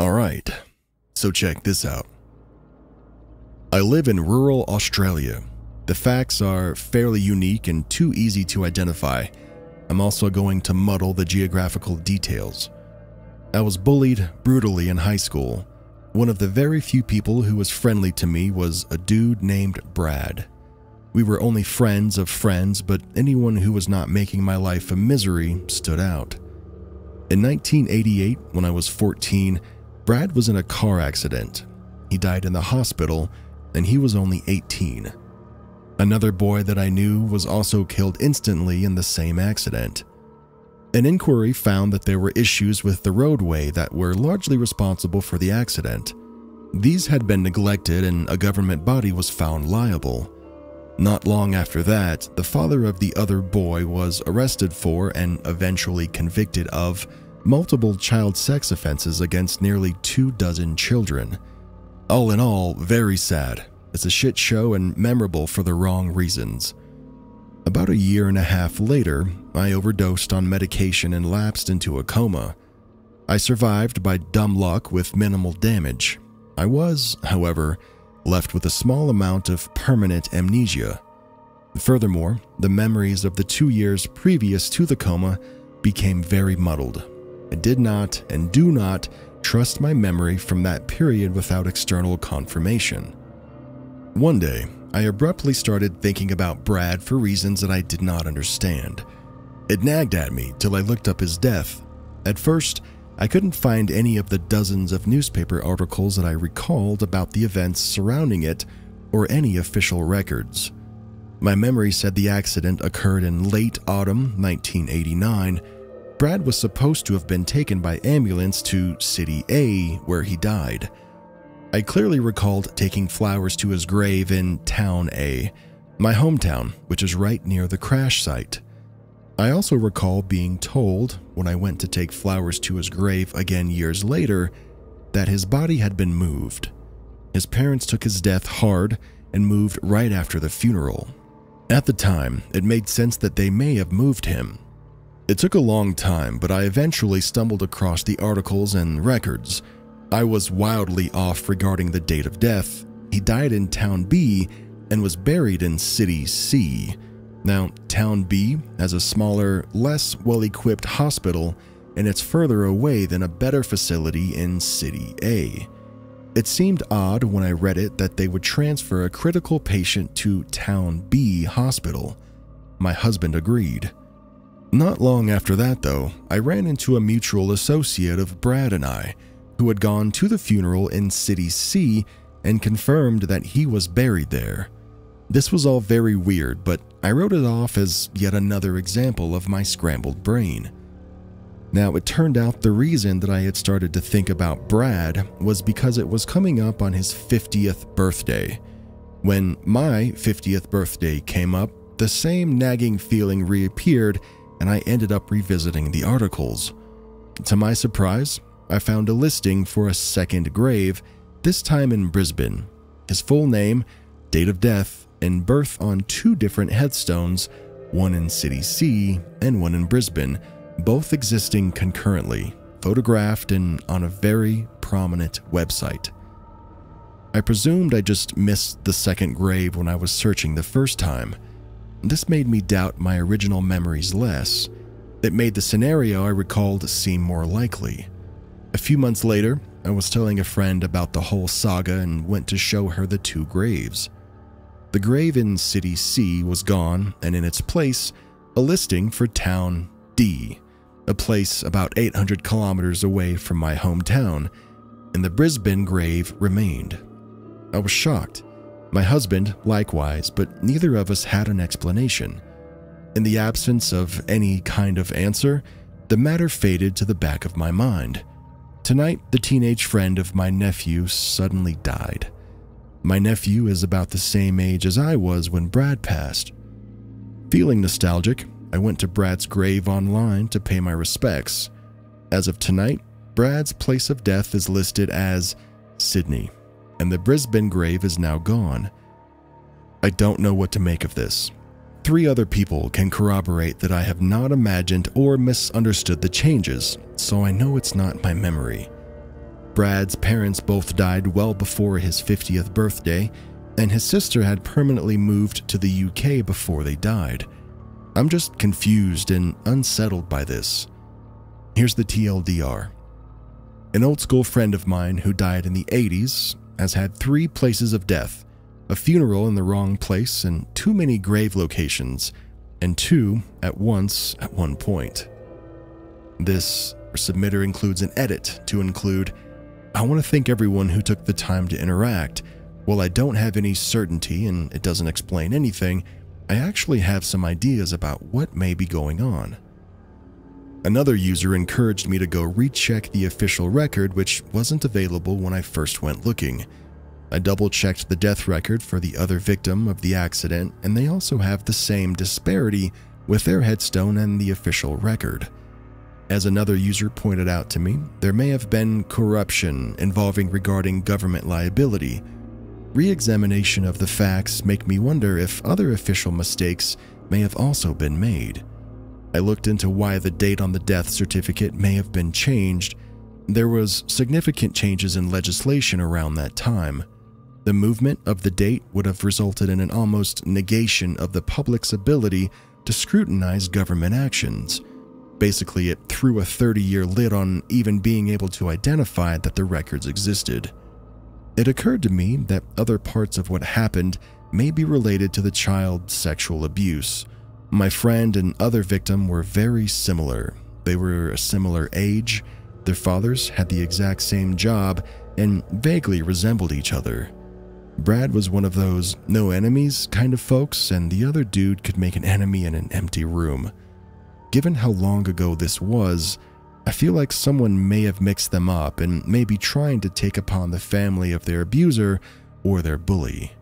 Alright, so check this out. I live in rural Australia. The facts are fairly unique and too easy to identify. I'm also going to muddle the geographical details. I was bullied brutally in high school. One of the very few people who was friendly to me was a dude named Brad. We were only friends of friends, but anyone who was not making my life a misery stood out. In 1988, when I was 14, Brad was in a car accident. He died in the hospital, and he was only 18. Another boy that I knew was also killed instantly in the same accident. An inquiry found that there were issues with the roadway that were largely responsible for the accident. These had been neglected and a government body was found liable. Not long after that, the father of the other boy was arrested for and eventually convicted of multiple child sex offenses against nearly 24 children. All in all, very sad. It's a shit show and memorable for the wrong reasons. About a year and a half later, I overdosed on medication and lapsed into a coma. I survived by dumb luck with minimal damage. I was, however, left with a small amount of permanent amnesia. Furthermore, the memories of the 2 years previous to the coma became very muddled. I did not and do not trust my memory from that period without external confirmation. One day, I abruptly started thinking about Brad for reasons that I did not understand. It nagged at me till I looked up his death. At first, I couldn't find any of the dozens of newspaper articles that I recalled about the events surrounding it or any official records. My memory said the accident occurred in late autumn 1989. Brad was supposed to have been taken by ambulance to City A, where he died. I clearly recalled taking flowers to his grave in Town A, my hometown, which is right near the crash site. I also recall being told, when I went to take flowers to his grave again years later, that his body had been moved. His parents took his death hard and moved right after the funeral. At the time, it made sense that they may have moved him. It took a long time, but I eventually stumbled across the articles and records. I was wildly off regarding the date of death. He died in Town B and was buried in City C. Now, Town B has a smaller, less well-equipped hospital, and it's further away than a better facility in City A. It seemed odd when I read it that they would transfer a critical patient to Town B hospital. My husband agreed. Not long after that, though, I ran into a mutual associate of Brad and I, who had gone to the funeral in City C and confirmed that he was buried there. This was all very weird, but I wrote it off as yet another example of my scrambled brain. Now, it turned out the reason that I had started to think about Brad was because it was coming up on his 50th birthday. When my 50th birthday came up, the same nagging feeling reappeared, and I ended up revisiting the articles. To my surprise, I found a listing for a second grave, this time in Brisbane. His full name, date of death, and birth on 2 different headstones, one in City C and one in Brisbane, both existing concurrently, photographed and on a very prominent website. I presumed I just missed the second grave when I was searching the first time. This made me doubt my original memories less. It made the scenario I recalled seem more likely. A few months later, I was telling a friend about the whole saga and went to show her the 2 graves. The grave in City C was gone, and in its place, a listing for Town D, a place about 800 kilometers away from my hometown, and the Brisbane grave remained. I was shocked. My husband, likewise, but neither of us had an explanation. In the absence of any kind of answer, the matter faded to the back of my mind. Tonight, the teenage friend of my nephew suddenly died. My nephew is about the same age as I was when Brad passed. Feeling nostalgic, I went to Brad's grave online to pay my respects. As of tonight, Brad's place of death is listed as Sydney, and the Brisbane grave is now gone. I don't know what to make of this. 3 other people can corroborate that I have not imagined or misunderstood the changes, so I know it's not my memory. Brad's parents both died well before his 50th birthday, and his sister had permanently moved to the UK before they died. I'm just confused and unsettled by this. Here's the TLDR. An old school friend of mine who died in the 80s has had 3 places of death, a funeral in the wrong place and too many grave locations, and 2 at once at one point. This submitter includes an edit to include, I want to thank everyone who took the time to interact. While I don't have any certainty and it doesn't explain anything, I actually have some ideas about what may be going on. Another user encouraged me to go recheck the official record, which wasn't available when I first went looking. I double-checked the death record for the other victim of the accident, and they also have the same disparity with their headstone and the official record. As another user pointed out to me, there may have been corruption involving regarding government liability. Re-examination of the facts make me wonder if other official mistakes may have also been made. I looked into why the date on the death certificate may have been changed. There was significant changes in legislation around that time. The movement of the date would have resulted in an almost negation of the public's ability to scrutinize government actions. Basically, it threw a 30-year lid on even being able to identify that the records existed. It occurred to me that other parts of what happened may be related to the child's sexual abuse. My friend and other victim were very similar. They were a similar age, their fathers had the exact same job, and vaguely resembled each other. Brad was one of those no enemies kind of folks, and the other dude could make an enemy in an empty room. Given how long ago this was, I feel like someone may have mixed them up and may be trying to take upon the family of their abuser or their bully.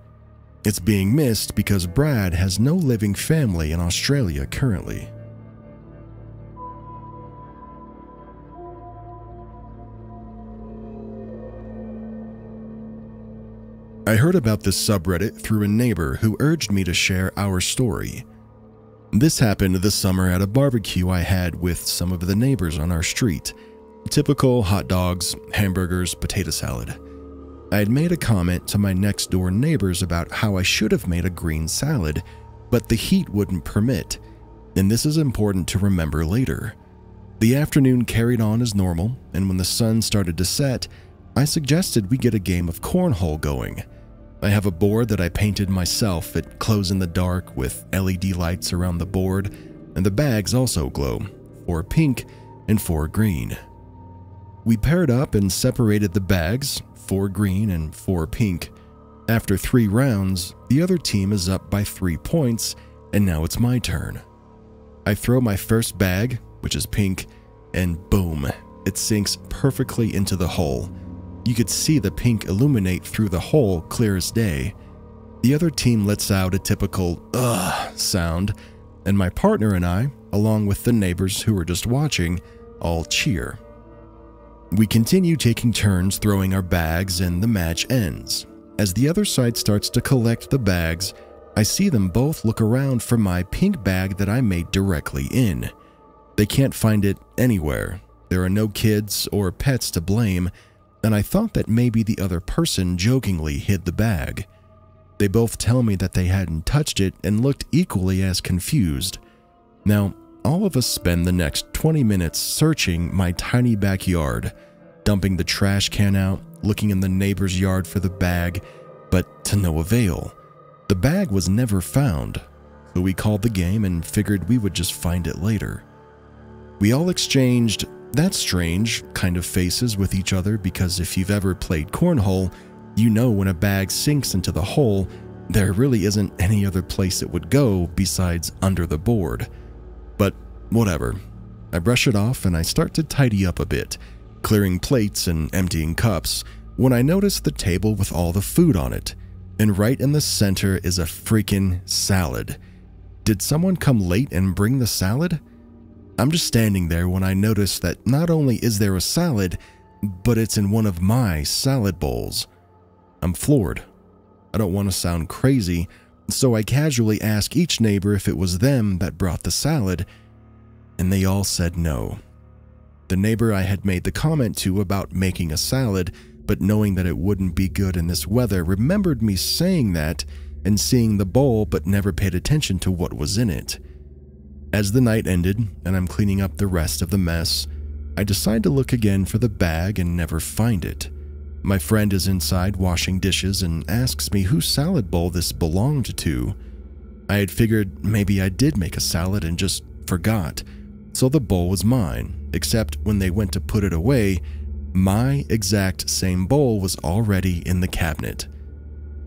It's being missed because Brad has no living family in Australia currently. I heard about this subreddit through a neighbor who urged me to share our story. This happened this summer at a barbecue I had with some of the neighbors on our street. Typical hot dogs, hamburgers, potato salad. I had made a comment to my next-door neighbors about how I should have made a green salad, but the heat wouldn't permit, and this is important to remember later. The afternoon carried on as normal, and when the sun started to set, I suggested we get a game of cornhole going. I have a board that I painted myself. It glows in the dark with LED lights around the board, and the bags also glow, 4 pink and 4 green. We paired up and separated the bags, 4 green and 4 pink. After 3 rounds, the other team is up by 3 points, and now it's my turn. I throw my first bag, which is pink, and boom, it sinks perfectly into the hole. You could see the pink illuminate through the hole clear as day. The other team lets out a typical "ugh" sound, and my partner and I, along with the neighbors who were just watching, all cheer. We continue taking turns throwing our bags, and the match ends. As the other side starts to collect the bags, I see them both look around for my pink bag that I made directly in. They can't find it anywhere. There are no kids or pets to blame, and I thought that maybe the other person jokingly hid the bag. They both tell me that they hadn't touched it and looked equally as confused. Now, all of us spend the next 20 minutes searching my tiny backyard, dumping the trash can out, looking in the neighbor's yard for the bag, but to no avail. The bag was never found, so we called the game and figured we would just find it later. We all exchanged, "that's strange," kind of faces with each other, because if you've ever played cornhole, you know when a bag sinks into the hole, there really isn't any other place it would go besides under the board. But whatever. I brush it off and I start to tidy up a bit, clearing plates and emptying cups, when I notice the table with all the food on it, and right in the center is a freaking salad. Did someone come late and bring the salad? I'm just standing there when I notice that not only is there a salad, but it's in one of my salad bowls. I'm floored. I don't want to sound crazy, so I casually asked each neighbor if it was them that brought the salad, and they all said no. the neighbor I had made the comment to about making a salad, but knowing that it wouldn't be good in this weather, remembered me saying that and seeing the bowl but never paid attention to what was in it. As the night ended and I'm cleaning up the rest of the mess, I decide to look again for the bag and never find it. My friend is inside washing dishes and asks me whose salad bowl this belonged to. I had figured maybe I did make a salad and just forgot, so the bowl was mine, except when they went to put it away, my exact same bowl was already in the cabinet.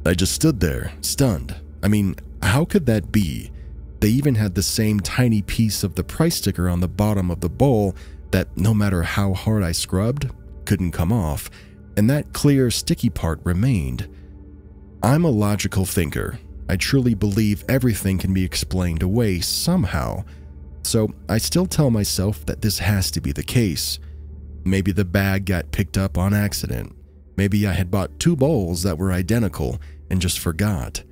I just stood there, stunned. I mean, how could that be? They even had the same tiny piece of the price sticker on the bottom of the bowl that, no matter how hard I scrubbed, couldn't come off, and that clear, sticky part remained. I'm a logical thinker. I truly believe everything can be explained away somehow, so I still tell myself that this has to be the case. Maybe the bag got picked up on accident. Maybe I had bought two bowls that were identical and just forgot.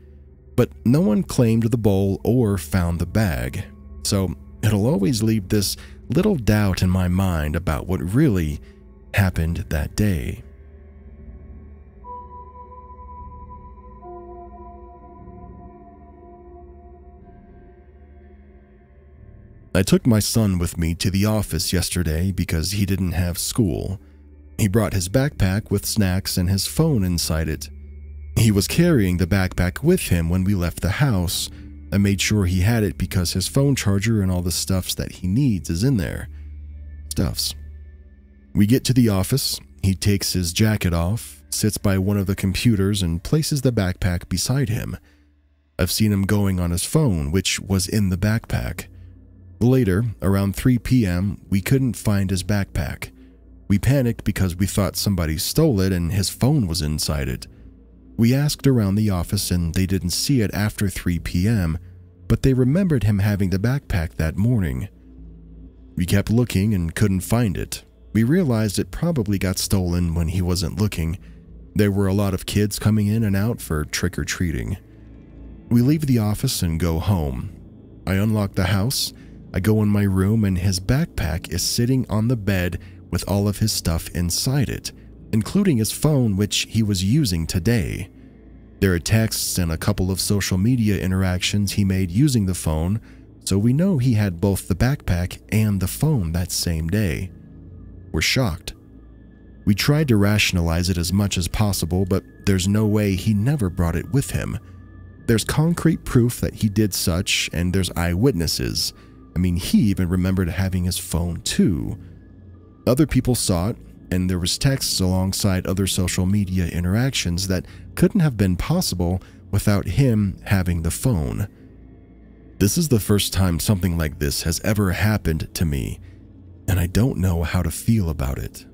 But no one claimed the bowl or found the bag, so it'll always leave this little doubt in my mind about what really happened that day. I took my son with me to the office yesterday because he didn't have school. He brought his backpack with snacks and his phone inside it. He was carrying the backpack with him when we left the house. I made sure he had it because his phone charger and all the stuffs that he needs is in there. We get to the office. He takes his jacket off, sits by one of the computers, and places the backpack beside him. I've seen him going on his phone, which was in the backpack. Later, around 3 p.m., we couldn't find his backpack. We panicked because we thought somebody stole it and his phone was inside it. We asked around the office and they didn't see it after 3 p.m., but they remembered him having the backpack that morning. We kept looking and couldn't find it. We realized it probably got stolen when he wasn't looking. There were a lot of kids coming in and out for trick-or-treating. We leave the office and go home. I unlock the house. I go in my room and his backpack is sitting on the bed with all of his stuff inside it, including his phone, which he was using today. There are texts and a couple of social media interactions he made using the phone, so we know he had both the backpack and the phone that same day. We're shocked. We tried to rationalize it as much as possible, but there's no way he never brought it with him. There's concrete proof that he did such, and there's eyewitnesses. I mean, he even remembered having his phone too. Other people saw it, and there was texts alongside other social media interactions that couldn't have been possible without him having the phone. This is the first time something like this has ever happened to me, and I don't know how to feel about it.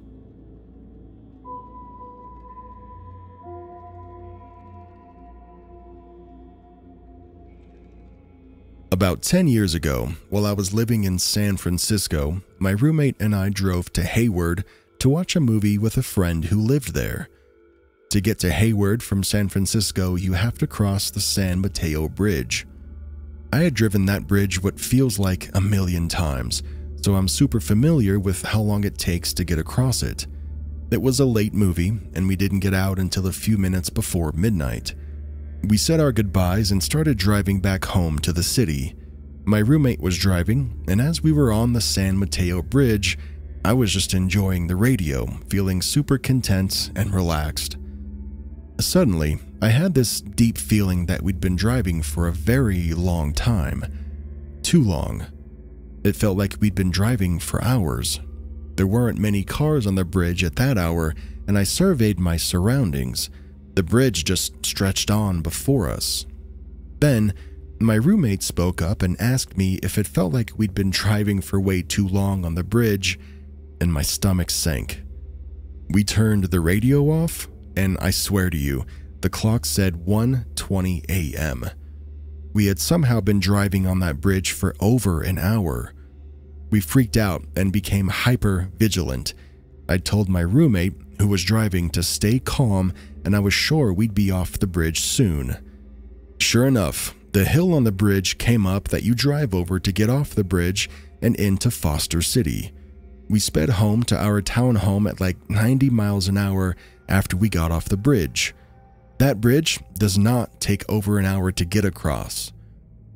About 10 years ago, while I was living in San Francisco, my roommate and I drove to Hayward to watch a movie with a friend who lived there. To get to Hayward from San Francisco, you have to cross the San Mateo Bridge. I had driven that bridge what feels like a million times, so I'm super familiar with how long it takes to get across it. It was a late movie, and we didn't get out until a few minutes before midnight. We said our goodbyes and started driving back home to the city. My roommate was driving, and as we were on the San Mateo Bridge, I was just enjoying the radio, feeling super content and relaxed. Suddenly, I had this deep feeling that we'd been driving for a very long time. Too long. It felt like we'd been driving for hours. There weren't many cars on the bridge at that hour, and I surveyed my surroundings. The bridge just stretched on before us. Then, my roommate spoke up and asked me if it felt like we'd been driving for way too long on the bridge, and my stomach sank. We turned the radio off, and I swear to you, the clock said 1:20 a.m. We had somehow been driving on that bridge for over an hour. We freaked out and became hyper vigilant. I told my roommate, who was driving, to stay calm, and I was sure we'd be off the bridge soon. Sure enough, the hill on the bridge came up that you drive over to get off the bridge and into Foster City. We sped home to our townhome at like 90 miles an hour after we got off the bridge. That bridge does not take over an hour to get across.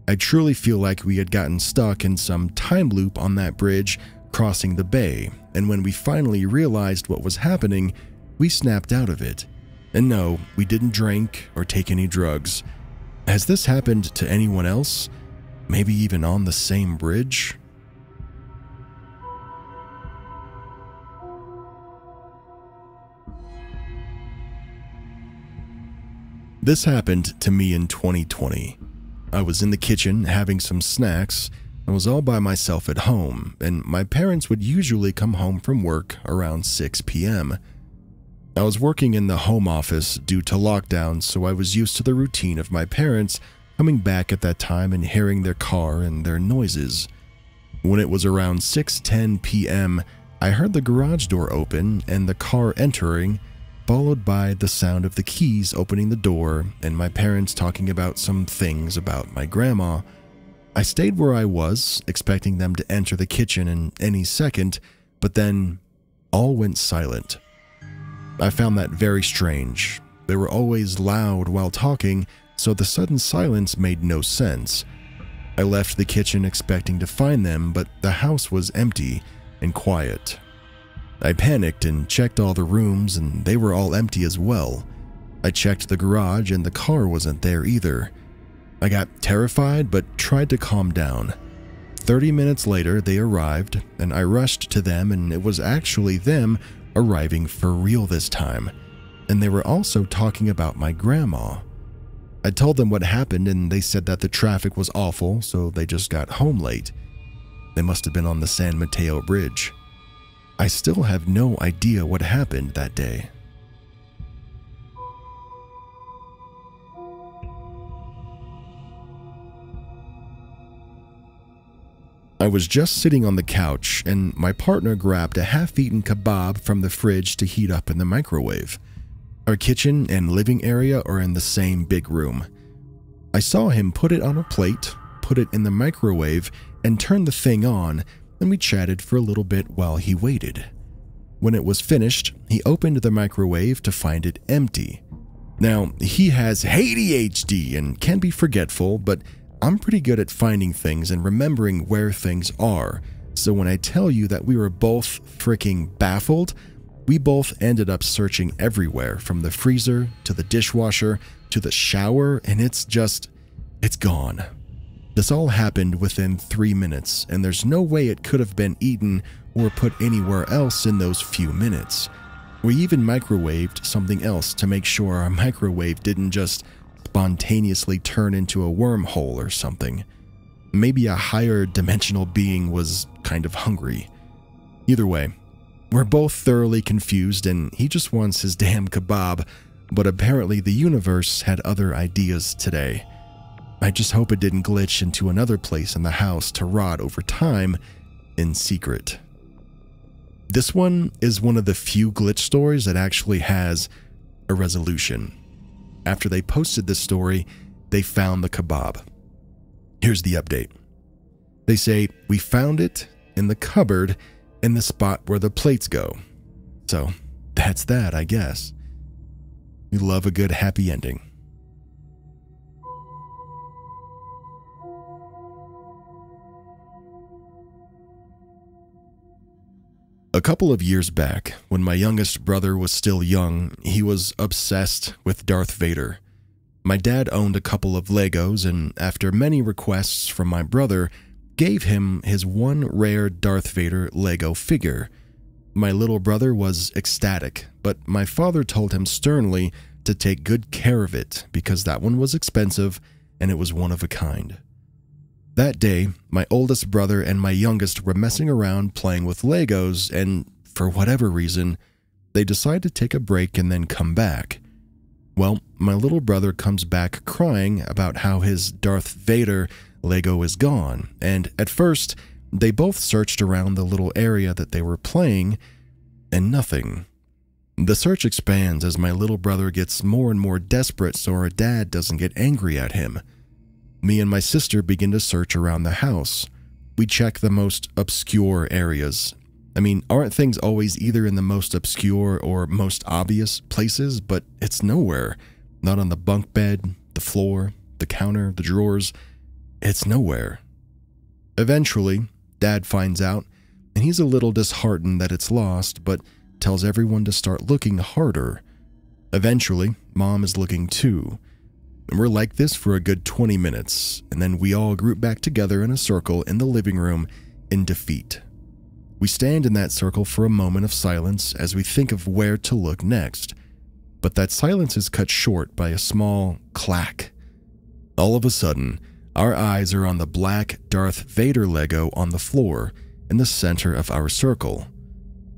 I truly feel like we had gotten stuck in some time loop on that bridge crossing the bay, and when we finally realized what was happening, we snapped out of it. And no, we didn't drink or take any drugs. Has this happened to anyone else? Maybe even on the same bridge? This happened to me in 2020. I was in the kitchen having some snacks. I was all by myself at home, and my parents would usually come home from work around 6 p.m. I was working in the home office due to lockdown, so I was used to the routine of my parents coming back at that time and hearing their car and their noises. When it was around 6:10 p.m., I heard the garage door open and the car entering, followed by the sound of the keys opening the door and my parents talking about some things about my grandma. I stayed where I was, expecting them to enter the kitchen in any second, but then all went silent. I found that very strange. They were always loud while talking, so the sudden silence made no sense. I left the kitchen expecting to find them, but the house was empty and quiet. I panicked and checked all the rooms, and they were all empty as well. I checked the garage, and the car wasn't there either. I got terrified, but tried to calm down. 30 minutes later, they arrived, and I rushed to them, and it was actually them arriving for real this time. And they were also talking about my grandma. I told them what happened, and they said that the traffic was awful, so they just got home late. They must have been on the San Mateo Bridge. I still have no idea what happened that day. I was just sitting on the couch, and my partner grabbed a half-eaten kebab from the fridge to heat up in the microwave. Our kitchen and living area are in the same big room. I saw him put it on a plate, put it in the microwave, and turn the thing on, and we chatted for a little bit while he waited. When it was finished, he opened the microwave to find it empty. Now, he has ADHD and can be forgetful, but I'm pretty good at finding things and remembering where things are, so when I tell you that we were both freaking baffled, we both ended up searching everywhere, from the freezer to the dishwasher to the shower, and it's gone. This all happened within 3 minutes, and there's no way it could have been eaten or put anywhere else in those few minutes. We even microwaved something else to make sure our microwave didn't just spontaneously turn into a wormhole or something. Maybe a higher dimensional being was kind of hungry. Either way, we're both thoroughly confused, and he just wants his damn kebab, but apparently the universe had other ideas today. I just hope it didn't glitch into another place in the house to rot over time in secret. This one is one of the few glitch stories that actually has a resolution. After they posted this story, they found the kebab. Here's the update. They say, "We found it in the cupboard in the spot where the plates go." So that's that, I guess. We love a good happy ending. A couple of years back, when my youngest brother was still young, he was obsessed with Darth Vader. My dad owned a couple of Legos and, after many requests from my brother, gave him his one rare Darth Vader Lego figure. My little brother was ecstatic, but my father told him sternly to take good care of it because that one was expensive and it was one of a kind. That day, my oldest brother and my youngest were messing around playing with Legos, and for whatever reason, they decide to take a break and then come back. Well, my little brother comes back crying about how his Darth Vader Lego is gone, and at first, they both searched around the little area that they were playing, and nothing. The search expands as my little brother gets more and more desperate so our dad doesn't get angry at him. Me and my sister begin to search around the house. We check the most obscure areas. I mean, aren't things always either in the most obscure or most obvious places, but it's nowhere. Not on the bunk bed, the floor, the counter, the drawers. It's nowhere. Eventually, Dad finds out, and he's a little disheartened that it's lost, but tells everyone to start looking harder. Eventually, Mom is looking too. And we're like this for a good 20 minutes, and then we all group back together in a circle in the living room in defeat. We stand in that circle for a moment of silence as we think of where to look next, but that silence is cut short by a small clack. All of a sudden, our eyes are on the black Darth Vader Lego on the floor in the center of our circle.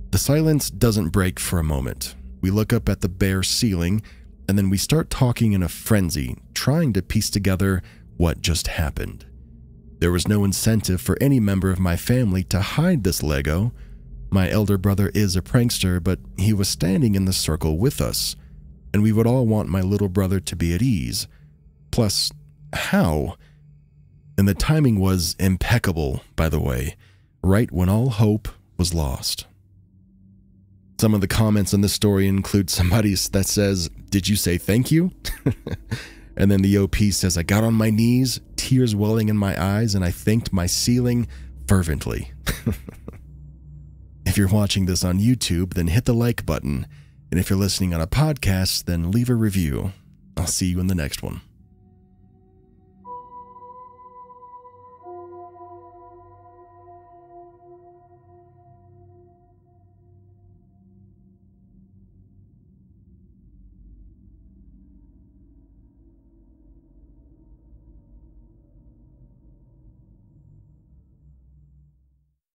The silence doesn't break for a moment. We look up at the bare ceiling, and then we start talking in a frenzy, trying to piece together what just happened. There was no incentive for any member of my family to hide this Lego. My elder brother is a prankster, but he was standing in the circle with us, and we would all want my little brother to be at ease. Plus, how? And the timing was impeccable, by the way, right when all hope was lost. Some of the comments in this story include somebody that says, "Did you say thank you?" And then the OP says, "I got on my knees, tears welling in my eyes, and I thanked my ceiling fervently." If you're watching this on YouTube, then hit the like button. And if you're listening on a podcast, then leave a review. I'll see you in the next one.